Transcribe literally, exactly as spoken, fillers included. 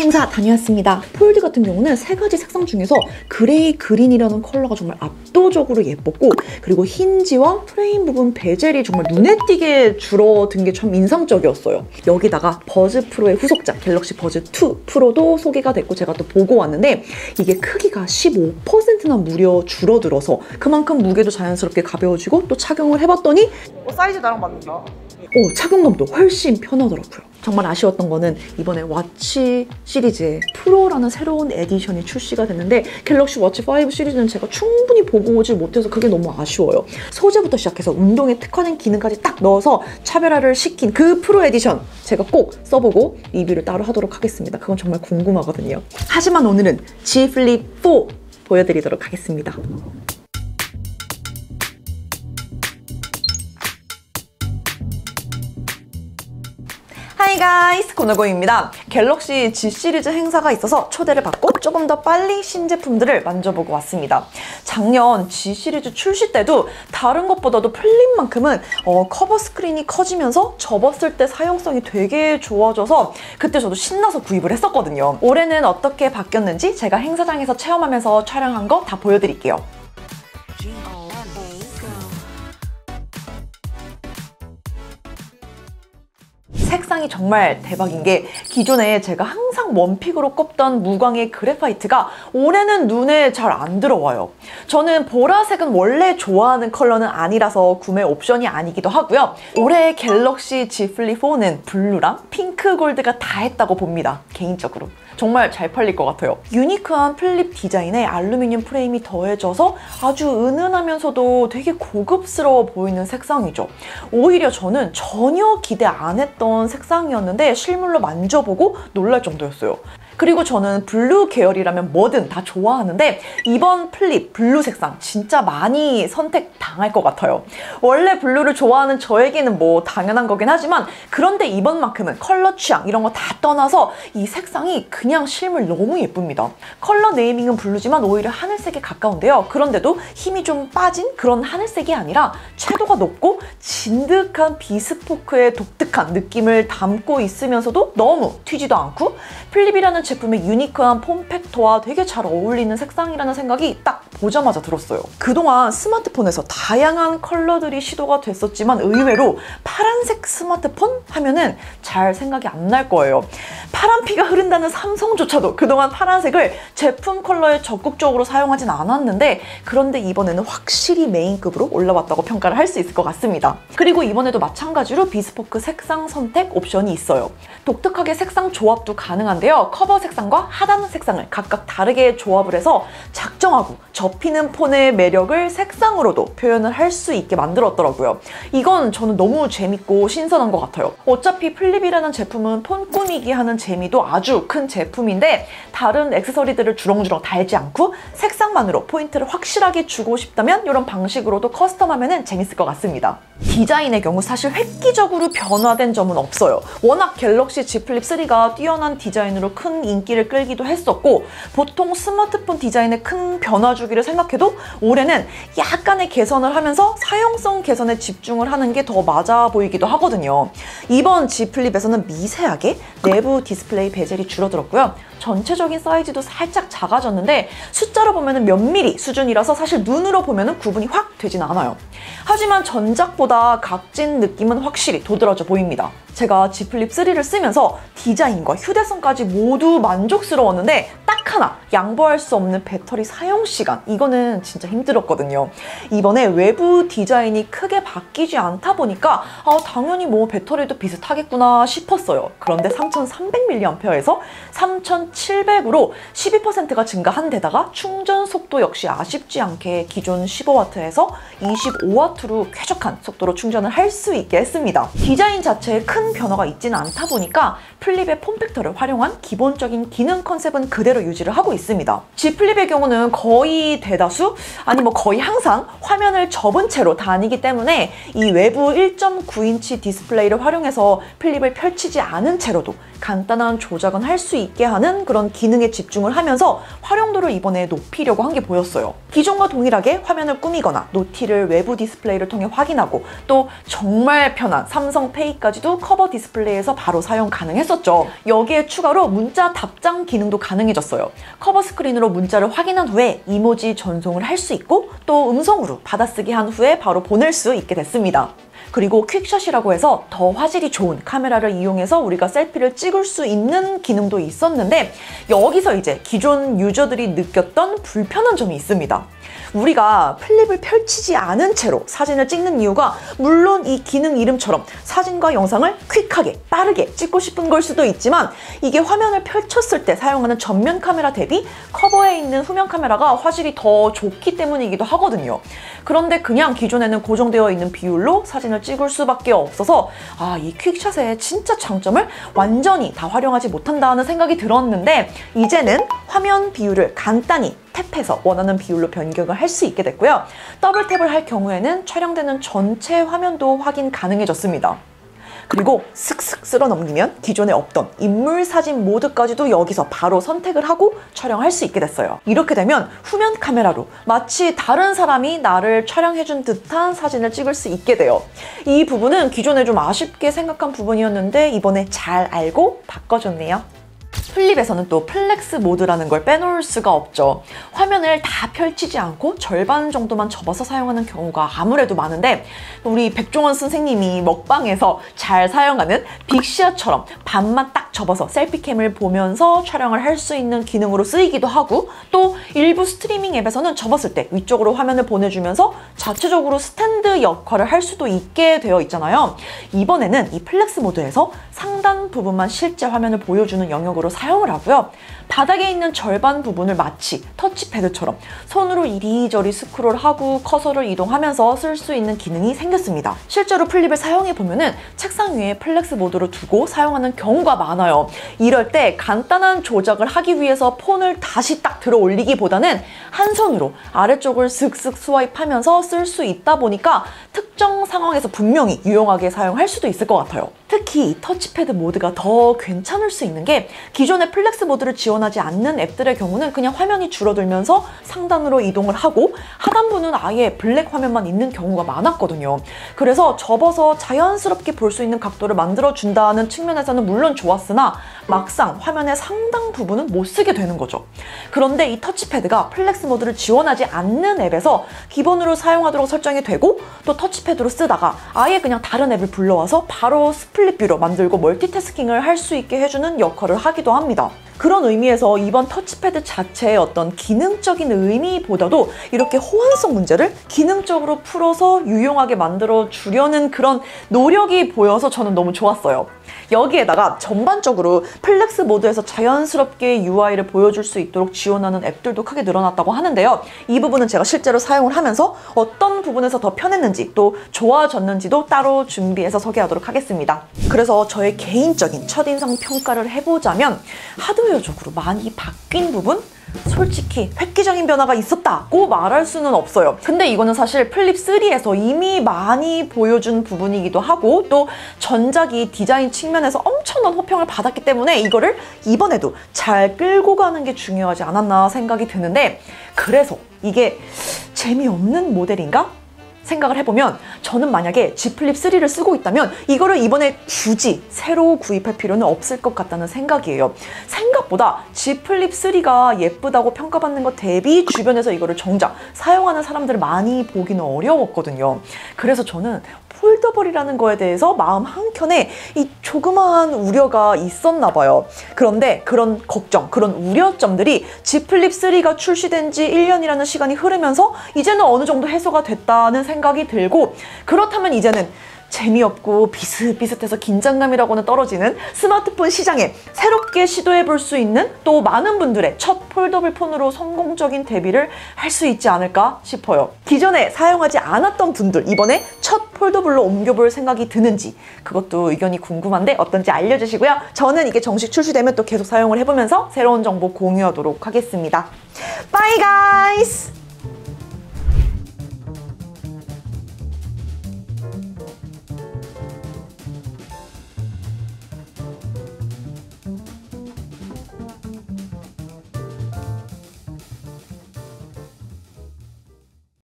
행사 다녀왔습니다. 폴드 같은 경우는 세 가지 색상 중에서 그레이 그린이라는 컬러가 정말 압도적으로 예뻤고, 그리고 힌지와 프레임 부분 베젤이 정말 눈에 띄게 줄어든 게 참 인상적이었어요. 여기다가 버즈 프로의 후속작 갤럭시 버즈 투 프로도 소개가 됐고, 제가 또 보고 왔는데 이게 크기가 십오 퍼센트나 무려 줄어들어서 그만큼 무게도 자연스럽게 가벼워지고, 또 착용을 해봤더니 어, 사이즈 나랑 맞는다. 오, 착용감도 훨씬 편하더라고요. 정말 아쉬웠던 거는 이번에 워치 시리즈의 프로라는 새로운 에디션이 출시가 됐는데, 갤럭시 워치 오 시리즈는 제가 충분히 보고 오지 못해서 그게 너무 아쉬워요. 소재부터 시작해서 운동에 특화된 기능까지 딱 넣어서 차별화를 시킨 그 프로 에디션, 제가 꼭 써보고 리뷰를 따로 하도록 하겠습니다. 그건 정말 궁금하거든요. 하지만 오늘은 Z 플립 사 보여드리도록 하겠습니다. Hi guys, 고나고입니다. 갤럭시 Z 시리즈 행사가 있어서 초대를 받고 조금 더 빨리 신제품들을 만져보고 왔습니다. 작년 Z 시리즈 출시 때도 다른 것보다도 플립만큼은 어, 커버 스크린이 커지면서 접었을 때 사용성이 되게 좋아져서 그때 저도 신나서 구입을 했었거든요. 올해는 어떻게 바뀌었는지 제가 행사장에서 체험하면서 촬영한 거 다 보여드릴게요. 색상이 정말 대박인 게, 기존에 제가 항상 원픽으로 꼽던 무광의 그래파이트가 올해는 눈에 잘 안 들어와요. 저는 보라색은 원래 좋아하는 컬러는 아니라서 구매 옵션이 아니기도 하고요. 올해의 갤럭시 Z 플립 사는 블루랑 핑크 골드가 다 했다고 봅니다. 개인적으로 정말 잘 팔릴 것 같아요. 유니크한 플립 디자인에 알루미늄 프레임이 더해져서 아주 은은하면서도 되게 고급스러워 보이는 색상이죠. 오히려 저는 전혀 기대 안 했던 색상이었는데 실물로 만져보고 놀랄 정도였어요. 그리고 저는 블루 계열이라면 뭐든 다 좋아하는데 이번 플립 블루 색상 진짜 많이 선택당할 것 같아요. 원래 블루를 좋아하는 저에게는 뭐 당연한 거긴 하지만, 그런데 이번만큼은 컬러 취향 이런 거 다 떠나서 이 색상이 그냥 실물 너무 예쁩니다. 컬러 네이밍은 블루지만 오히려 하늘색에 가까운데요. 그런데도 힘이 좀 빠진 그런 하늘색이 아니라 채도가 높고 진득한 비스포크의 독특한 느낌을 담고 있으면서도 너무 튀지도 않고, 플립이라는 제품의 유니크한 폼팩터와 되게 잘 어울리는 색상이라는 생각이 딱 보자마자 들었어요. 그동안 스마트폰에서 다양한 컬러들이 시도가 됐었지만 의외로 파란색 스마트폰 하면은 잘 생각이 안 날 거예요. 파란 피가 흐른다는 삼성조차도 그동안 파란색을 제품 컬러에 적극적으로 사용하진 않았는데, 그런데 이번에는 확실히 메인급으로 올라왔다고 평가를 할 수 있을 것 같습니다. 그리고 이번에도 마찬가지로 비스포크 색상 선택 옵션이 있어요. 독특하게 색상 조합도 가능한데요. 커버 색상과 하단 색상을 각각 다르게 조합을 해서 작정하고 접히는 폰의 매력을 색상으로도 표현을 할 수 있게 만들었더라고요. 이건 저는 너무 재밌고 신선한 것 같아요. 어차피 플립이라는 제품은 폰 꾸미기 하는 재미도 아주 큰 제품인데, 다른 액세서리들을 주렁주렁 달지 않고 색상만으로 포인트를 확실하게 주고 싶다면 이런 방식으로도 커스텀하면 재밌을 것 같습니다. 디자인의 경우 사실 획기적으로 변화된 점은 없어요. 워낙 갤럭시 Z 플립 삼가 뛰어난 디자인으로 큰 인기를 끌기도 했었고, 보통 스마트폰 디자인에 큰 변화 주기를 생각해도 올해는 약간의 개선을 하면서 사용성 개선에 집중을 하는 게 더 맞아 보이기도 하거든요. 이번 Z 플립에서는 미세하게 내부 디스플레이 베젤이 줄어들었고요. 전체적인 사이즈도 살짝 작아졌는데 숫자로 보면 몇 밀리 수준이라서 사실 눈으로 보면 구분이 확 되진 않아요. 하지만 전작보다 각진 느낌은 확실히 도드라져 보입니다. 제가 Z 플립 삼를 쓰면서 디자인과 휴대성까지 모두 만족스러웠는데, 딱 하나 양보할 수 없는 배터리 사용 시간, 이거는 진짜 힘들었거든요. 이번에 외부 디자인이 크게 바뀌지 않다 보니까 아, 당연히 뭐 배터리도 비슷하겠구나 싶었어요. 그런데 삼천삼백 밀리암페어에서 삼천칠백으로 십이 퍼센트가 증가한 데다가 충전 속도 역시 아쉽지 않게 기존 십오 와트에서 이십오 와트로 쾌적한 속도로 충전을 할 수 있게 했습니다. 디자인 자체에 큰 변화가 있지는 않다 보니까 플립의 폼팩터를 활용한 기본적인 기능 컨셉은 그대로 유지를 존재를 하고 있습니다. Z 플립의 경우는 거의 대다수, 아니 뭐 거의 항상 화면을 접은 채로 다니기 때문에 이 외부 일 점 구 인치 디스플레이를 활용해서 플립을 펼치지 않은 채로도 간단한 조작은 할 수 있게 하는 그런 기능에 집중을 하면서 활용도를 이번에 높이려고 한 게 보였어요. 기존과 동일하게 화면을 꾸미거나 노티를 외부 디스플레이를 통해 확인하고 또 정말 편한 삼성 페이까지도 커버 디스플레이에서 바로 사용 가능했었죠. 여기에 추가로 문자 답장 기능도 가능해졌어요. 커버 스크린으로 문자를 확인한 후에 이모지 전송을 할 수 있고 또 음성으로 받아쓰기 한 후에 바로 보낼 수 있게 됐습니다. 그리고 퀵샷이라고 해서 더 화질이 좋은 카메라를 이용해서 우리가 셀피를 찍을 수 있는 기능도 있었는데, 여기서 이제 기존 유저들이 느꼈던 불편한 점이 있습니다. 우리가 플립을 펼치지 않은 채로 사진을 찍는 이유가 물론 이 기능 이름처럼 사진과 영상을 퀵하게 빠르게 찍고 싶은 걸 수도 있지만, 이게 화면을 펼쳤을 때 사용하는 전면 카메라 대비 커버에 있는 후면 카메라가 화질이 더 좋기 때문이기도 하거든요. 그런데 그냥 기존에는 고정되어 있는 비율로 사진을 찍을 수밖에 없어서 아, 이 퀵샷의 진짜 장점을 완전히 다 활용하지 못한다는 생각이 들었는데, 이제는 화면 비율을 간단히 탭해서 원하는 비율로 변경을 할 수 있게 됐고요. 더블 탭을 할 경우에는 촬영되는 전체 화면도 확인 가능해졌습니다. 그리고 슥슥 쓸어 넘기면 기존에 없던 인물 사진 모드까지도 여기서 바로 선택을 하고 촬영할 수 있게 됐어요. 이렇게 되면 후면 카메라로 마치 다른 사람이 나를 촬영해준 듯한 사진을 찍을 수 있게 돼요. 이 부분은 기존에 좀 아쉽게 생각한 부분이었는데 이번에 잘 알고 바꿔줬네요. 플립에서는 또 플렉스 모드라는 걸 빼놓을 수가 없죠. 화면을 다 펼치지 않고 절반 정도만 접어서 사용하는 경우가 아무래도 많은데, 우리 백종원 선생님이 먹방에서 잘 사용하는 빅시아처럼 반만 딱 접어서 셀피캠을 보면서 촬영을 할 수 있는 기능으로 쓰이기도 하고, 또 일부 스트리밍 앱에서는 접었을 때 위쪽으로 화면을 보내주면서 자체적으로 스탠드 역할을 할 수도 있게 되어 있잖아요. 이번에는 이 플렉스 모드에서 상단 부분만 실제 화면을 보여주는 영역으로 사용을 하고요. 바닥에 있는 절반 부분을 마치 터치패드처럼 손으로 이리저리 스크롤하고 커서를 이동하면서 쓸 수 있는 기능이 생겼습니다. 실제로 플립을 사용해보면은 책상 위에 플렉스 모드로 두고 사용하는 경우가 많아요. 이럴 때 간단한 조작을 하기 위해서 폰을 다시 딱 들어 올리기보다는 한 손으로 아래쪽을 슥슥 스와이프하면서 쓸 수 있다 보니까 특정 상황에서 분명히 유용하게 사용할 수도 있을 것 같아요. 특히 이 터치패드 모드가 더 괜찮을 수 있는 게, 기존의 플렉스 모드를 지원하지 않는 앱들의 경우는 그냥 화면이 줄어들면서 상단으로 이동을 하고 하단부는 아예 블랙 화면만 있는 경우가 많았거든요. 그래서 접어서 자연스럽게 볼 수 있는 각도를 만들어준다는 측면에서는 물론 좋았으나 막상 화면의 상당 부분은 못 쓰게 되는 거죠. 그런데 이 터치패드가 플렉스 모드를 지원하지 않는 앱에서 기본으로 사용하도록 설정이 되고, 또 터치패드로 쓰다가 아예 그냥 다른 앱을 불러와서 바로 스플릿 뷰로 만들고 멀티태스킹을 할 수 있게 해주는 역할을 하기도 합니다. 그런 의미에서 이번 터치패드 자체의 어떤 기능적인 의미보다도 이렇게 호환성 문제를 기능적으로 풀어서 유용하게 만들어 주려는 그런 노력이 보여서 저는 너무 좋았어요. 여기에다가 전반적으로 플렉스 모드에서 자연스럽게 유아이를 보여줄 수 있도록 지원하는 앱들도 크게 늘어났다고 하는데요. 이 부분은 제가 실제로 사용을 하면서 어떤 부분에서 더 편했는지 또 좋아졌는지도 따로 준비해서 소개하도록 하겠습니다. 그래서 저의 개인적인 첫인상 평가를 해보자면, 하드웨어적으로 많이 바뀐 부분? 솔직히 획기적인 변화가 있었다고 말할 수는 없어요. 근데 이거는 사실 플립 쓰리에서 이미 많이 보여준 부분이기도 하고, 또 전작이 디자인 측면에서 엄청난 호평을 받았기 때문에 이거를 이번에도 잘 끌고 가는 게 중요하지 않았나 생각이 드는데, 그래서 이게 재미없는 모델인가? 생각을 해보면, 저는 만약에 Z 플립 쓰리를 쓰고 있다면 이거를 이번에 굳이 새로 구입할 필요는 없을 것 같다는 생각이에요. 생각보다 Z 플립 쓰리가 예쁘다고 평가받는 것 대비 주변에서 이거를 정작 사용하는 사람들을 많이 보기는 어려웠거든요. 그래서 저는 폴더블이라는 거에 대해서 마음 한켠에 이 조그마한 우려가 있었나 봐요. 그런데 그런 걱정, 그런 우려점들이 Z 플립 쓰리가 출시된 지 일 년이라는 시간이 흐르면서 이제는 어느 정도 해소가 됐다는 생각이 들고, 그렇다면 이제는 재미없고 비슷비슷해서 긴장감이라고는 떨어지는 스마트폰 시장에 새롭게 시도해볼 수 있는 또 많은 분들의 첫 폴더블 폰으로 성공적인 데뷔를 할 수 있지 않을까 싶어요. 기존에 사용하지 않았던 분들 이번에 첫 폴더블로 옮겨볼 생각이 드는지 그것도 의견이 궁금한데 어떤지 알려주시고요. 저는 이게 정식 출시되면 또 계속 사용을 해보면서 새로운 정보 공유하도록 하겠습니다. Bye guys!